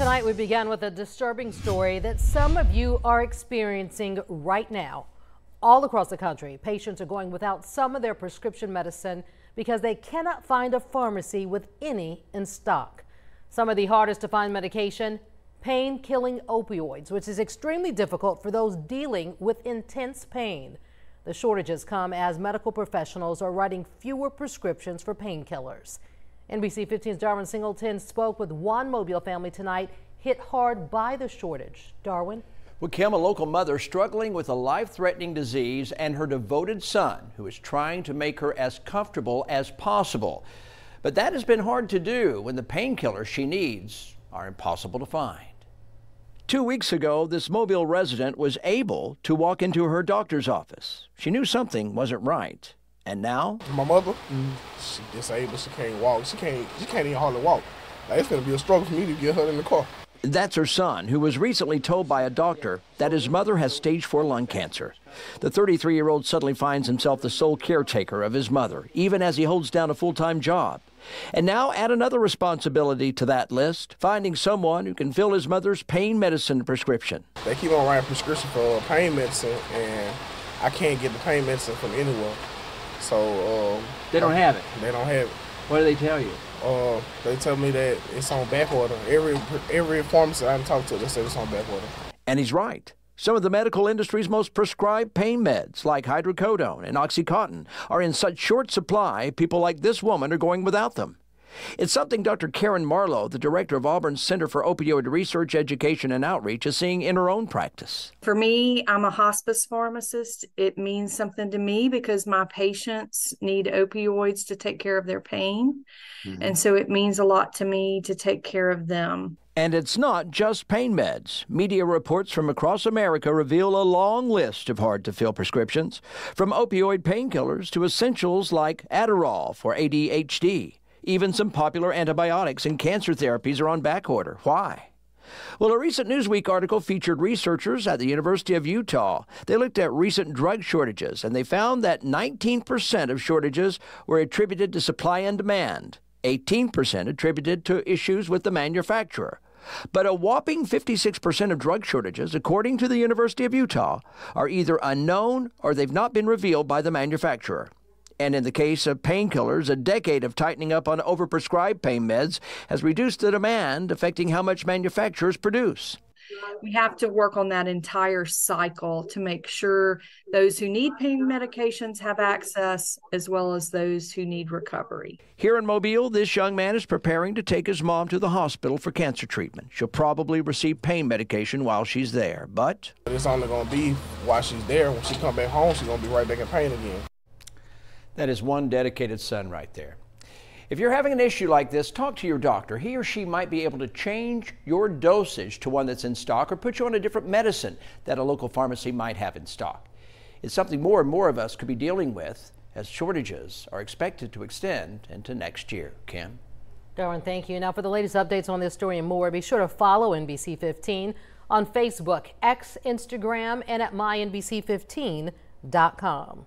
Tonight we began with a disturbing story that some of you are experiencing right now. All across the country, patients are going without some of their prescription medicine because they cannot find a pharmacy with any in stock. Some of the hardest to find medication, pain-killing opioids, which is extremely difficult for those dealing with intense pain. The shortages come as medical professionals are writing fewer prescriptions for painkillers. NBC 15's Darwin Singleton spoke with one Mobile family tonight hit hard by the shortage. Darwin? Well, Kim, a local mother struggling with a life-threatening disease and her devoted son who is trying to make her as comfortable as possible. But that has been hard to do when the painkillers she needs are impossible to find. 2 weeks ago, this Mobile resident was able to walk into her doctor's office. She knew something wasn't right. And now? My mother, she's disabled, she can't walk, she can't even hardly walk. Like, it's gonna be a struggle for me to get her in the car. That's her son, who was recently told by a doctor that his mother has stage 4 lung cancer. The 33-year-old suddenly finds himself the sole caretaker of his mother, even as he holds down a full-time job. And now add another responsibility to that list, finding someone who can fill his mother's pain medicine prescription. They keep on writing prescription for pain medicine, and I can't get the pain medicine from anyone. So, they don't have it? They don't have it. What do they tell you? They tell me that it's on back order. Every pharmacy I've talked to, they said it's on back order. And he's right. Some of the medical industry's most prescribed pain meds, like hydrocodone and Oxycontin, are in such short supply, people like this woman are going without them. It's something Dr. Karen Marlowe, the director of Auburn's Center for Opioid Research, Education, and Outreach, is seeing in her own practice. For me, I'm a hospice pharmacist. It means something to me because my patients need opioids to take care of their pain. And so it means a lot to me to take care of them. And it's not just pain meds. Media reports from across America reveal a long list of hard-to-fill prescriptions, from opioid painkillers to essentials like Adderall for ADHD. Even some popular antibiotics and cancer therapies are on back order. Why? Well, a recent Newsweek article featured researchers at the University of Utah. They looked at recent drug shortages, and they found that 19% of shortages were attributed to supply and demand, 18% attributed to issues with the manufacturer. But a whopping 56% of drug shortages, according to the University of Utah, are either unknown or they've not been revealed by the manufacturer. And in the case of painkillers, a decade of tightening up on overprescribed pain meds has reduced the demand, affecting how much manufacturers produce. We have to work on that entire cycle to make sure those who need pain medications have access, as well as those who need recovery. Here in Mobile, this young man is preparing to take his mom to the hospital for cancer treatment. She'll probably receive pain medication while she's there, but it's only going to be while she's there. When she comes back home, she's going to be right back in pain again. That is one dedicated son right there. If you're having an issue like this, talk to your doctor. He or she might be able to change your dosage to one that's in stock or put you on a different medicine that a local pharmacy might have in stock. It's something more and more of us could be dealing with as shortages are expected to extend into next year. Kim? Darwin, thank you. Now, for the latest updates on this story and more, be sure to follow NBC 15 on Facebook, X, Instagram, and at mynbc15.com.